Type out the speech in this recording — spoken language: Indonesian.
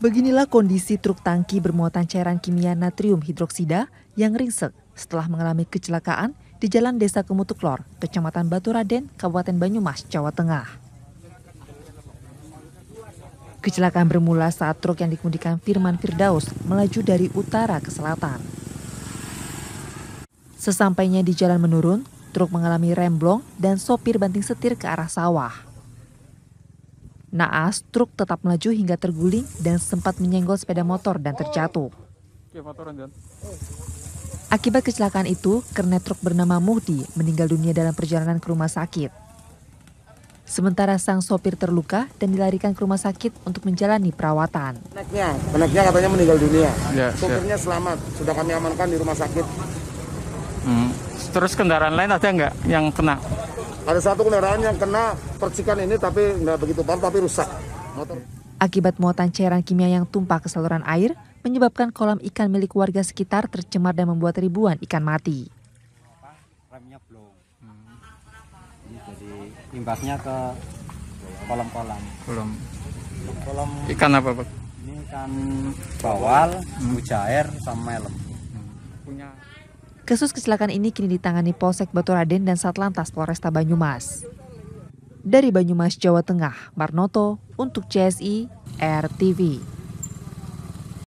Beginilah kondisi truk tangki bermuatan cairan kimia natrium hidroksida yang ringsek setelah mengalami kecelakaan di Jalan Desa Kemutuklor, Kecamatan Baturaden, Kabupaten Banyumas, Jawa Tengah. Kecelakaan bermula saat truk yang dikemudikan Firman Firdaus melaju dari utara ke selatan. Sesampainya di jalan menurun, truk mengalami remblong dan sopir banting setir ke arah sawah. Naas, truk tetap melaju hingga terguling dan sempat menyenggol sepeda motor dan terjatuh. Akibat kecelakaan itu, kernet truk bernama Muhdi meninggal dunia dalam perjalanan ke rumah sakit. Sementara sang sopir terluka dan dilarikan ke rumah sakit untuk menjalani perawatan. Peneknya katanya meninggal dunia. Ya, sopirnya selamat, sudah kami amankan di rumah sakit. Terus kendaraan lain ada nggak yang kena? Ada satu kendaraan yang kena percikan ini tapi nggak begitu parah, tapi rusak. Motor. Akibat muatan cairan kimia yang tumpah ke saluran air, menyebabkan kolam ikan milik warga sekitar tercemar dan membuat ribuan ikan mati. Remnya belum. Jadi imbasnya ke kolam-kolam. Ikan apa, Pak? Ini ikan bawal, mujair, sama melem. Kasus kecelakaan ini kini ditangani Polsek Baturaden dan Satlantas Polresta Banyumas. Dari Banyumas, Jawa Tengah, Karnoto untuk CSI RTV.